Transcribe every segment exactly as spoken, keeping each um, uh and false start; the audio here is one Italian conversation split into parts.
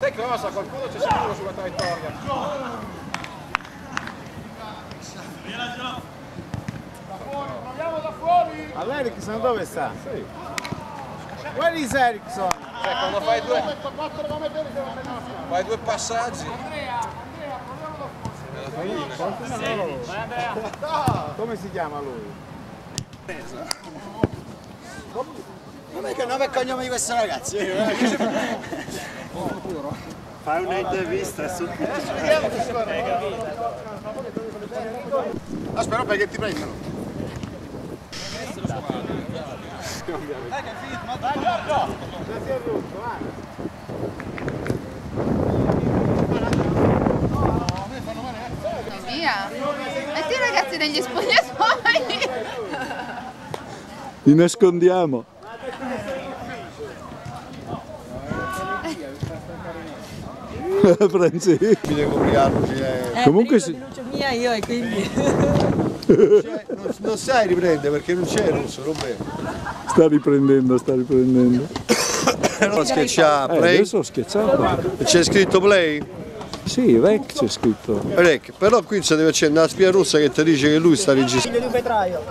Sai cosa? Qualcuno c'è sicuro sulla traiettoria. Da fuori, proviamo da fuori! All'Ericsson dove sta? Sì. Where is Ericsson? Cioè, quando fai due... Fai due passaggi. Andrea, Andrea, proviamo da fuori. Nella fine. Vai Andrea. No. Come si chiama lui? Non è che nome e cognome di questo ragazzo? Fai un'intervista su ah, spero perché ti prendono. Dai che è finito, ma dai Giorgio! Già si è rotto, vai! Via! Metti i ragazzi degli spogliatoi! Li nascondiamo! Francesco. Eh, comunque si... mia io e quindi non, non, non sai riprendere perché non c'è russo, non bene. Sta riprendendo, sta riprendendo. Non schiaccia play. Eh, adesso ho schiacciato. C'è scritto play? Sì, rec c'è scritto. Rec, però qui ci deve accendere la spia russa che ti dice che lui sta registrando. Figlio di un petraio.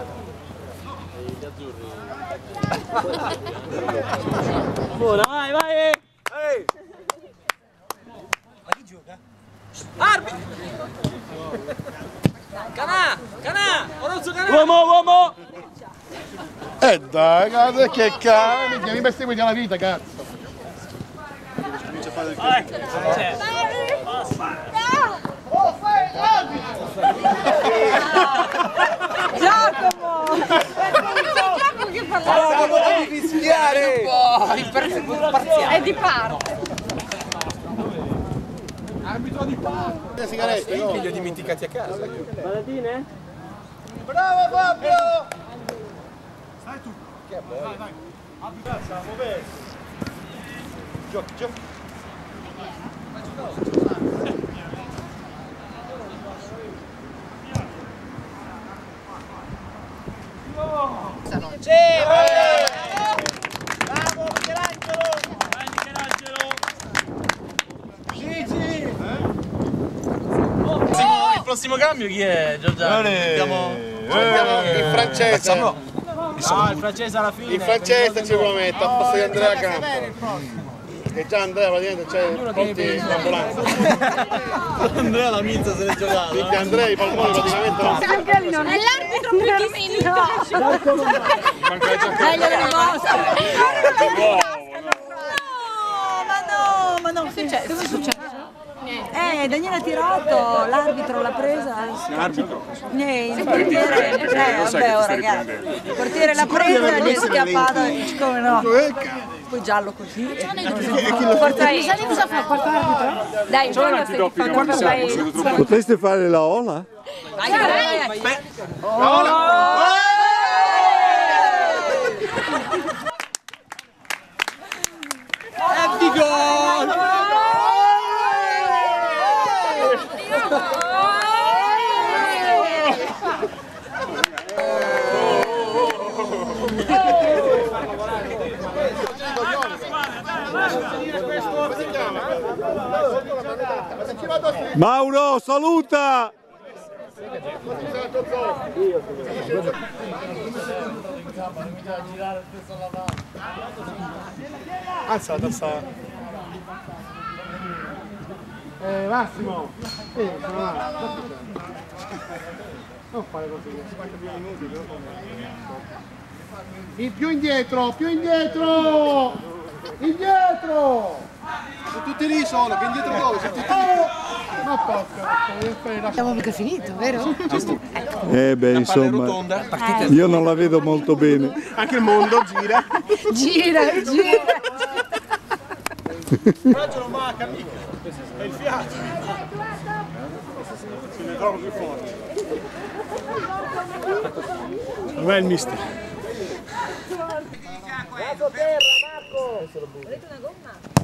Buona, vai, vai! Hey. Arbi! Canà! Canà! Orozzo Canà! Uomo, uomo! Eh dai, cazzo, che cazzo! Mi bestemmi la vita, cazzo! Comincia a fare del Giacomo! Che Giacomo, devi fischiare! È di parte! Arbitro di Paolo! Le sigarette, no? Li ho dimenticati a casa. Patatine? Bravo Pablo! Stai tu! Che bello! Vai, vai! Arbitro, siamo bene! Giochi, giochi! Sì, bravo! Bravo Michelangelo! Vai Michelangelo! Il prossimo cambio chi è Giorgiano? Abbiamo il francese. No, il francese alla fine. Il francese ci può mettere a posto di Andrea Campo. E già Andrea praticamente c'è il ponte in ambulanza. Andrea la minza se l'è giocata. Quindi Andrea i palmoni praticamente non sono. E l'arbitro più di minza. Meglio delle vostre. No, ma no, ma no. Che succede? Cosa è successo? Eh, Daniele ha tirato, l'arbitro l'ha presa. L'arbitro? Eh, il portiere, eh, vabbè, oh, ragazzi. Il portiere l'ha presa e gli è scappato. Come no? Poi giallo così. E sai cosa fa il quarto arbitro? Dai, giorno se ti fanno un potreste fare la ola? Vai, vai, vai. Ola! Happy goal! Mauro, saluta! Alza la testa. Eh, Massimo! Eh, sono là. Non fare così. E più indietro, più indietro! Indietro! Sono tutti lì solo, che indietro dove? Sono tutti lì! Ma porca, abbiamo mica finito, vero? Eh beh, insomma, io non la vedo molto bene. Anche il mondo gira. Gira, gira. Il coraggio non manca, amico. È il fiato. Se ne trovo più forte. Dov'è il mister? Vado terra, Marco! Volete una gomma?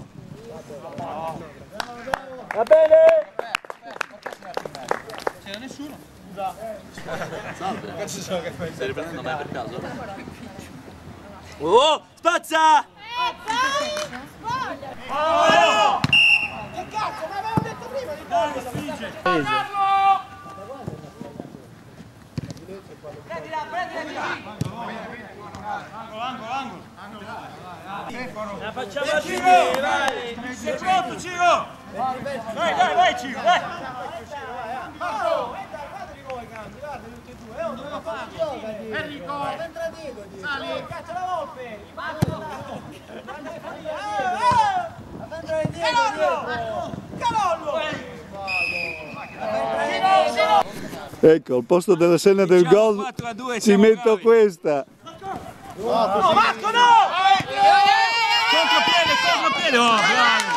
Va bene! C'era nessuno? Scusa! Salve! Cazzo so che fai? Stai riprendendo mai per caso? Oh! Spazza! Spazza! Spazza! Prendila, prendila! Angolo, angolo, angolo! Angolo! La facciamo a Ciro! Vai! Sei pronto, Ciro? Vai, vai, vai, Ciro, vai! Paolo! Fate di voi, cambi, guarda tutti e due! Non lo fate! Enrico! Sali! Caccia la volpe! Calollo! Calollo! Ecco, al posto della scena del gol ci metto questa. No, Marco, no! Contropiede, contropiede! Oh, bravo!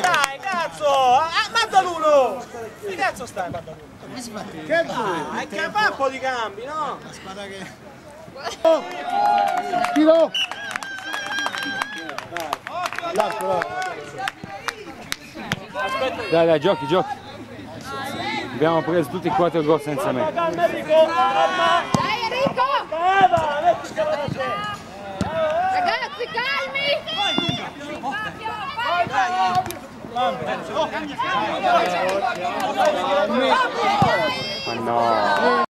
Dai, cazzo! Mandaluno! Che cazzo stai, Mandaluno? Che dai? Che fa un po' di cambi, no? La spada che... Tiro! Dai, dai, giochi, giochi. Abbiamo preso tutti e quattro gol senza me. Dai, Enrico! Ragazzi, calmi! Vai, Fabio! Ma no!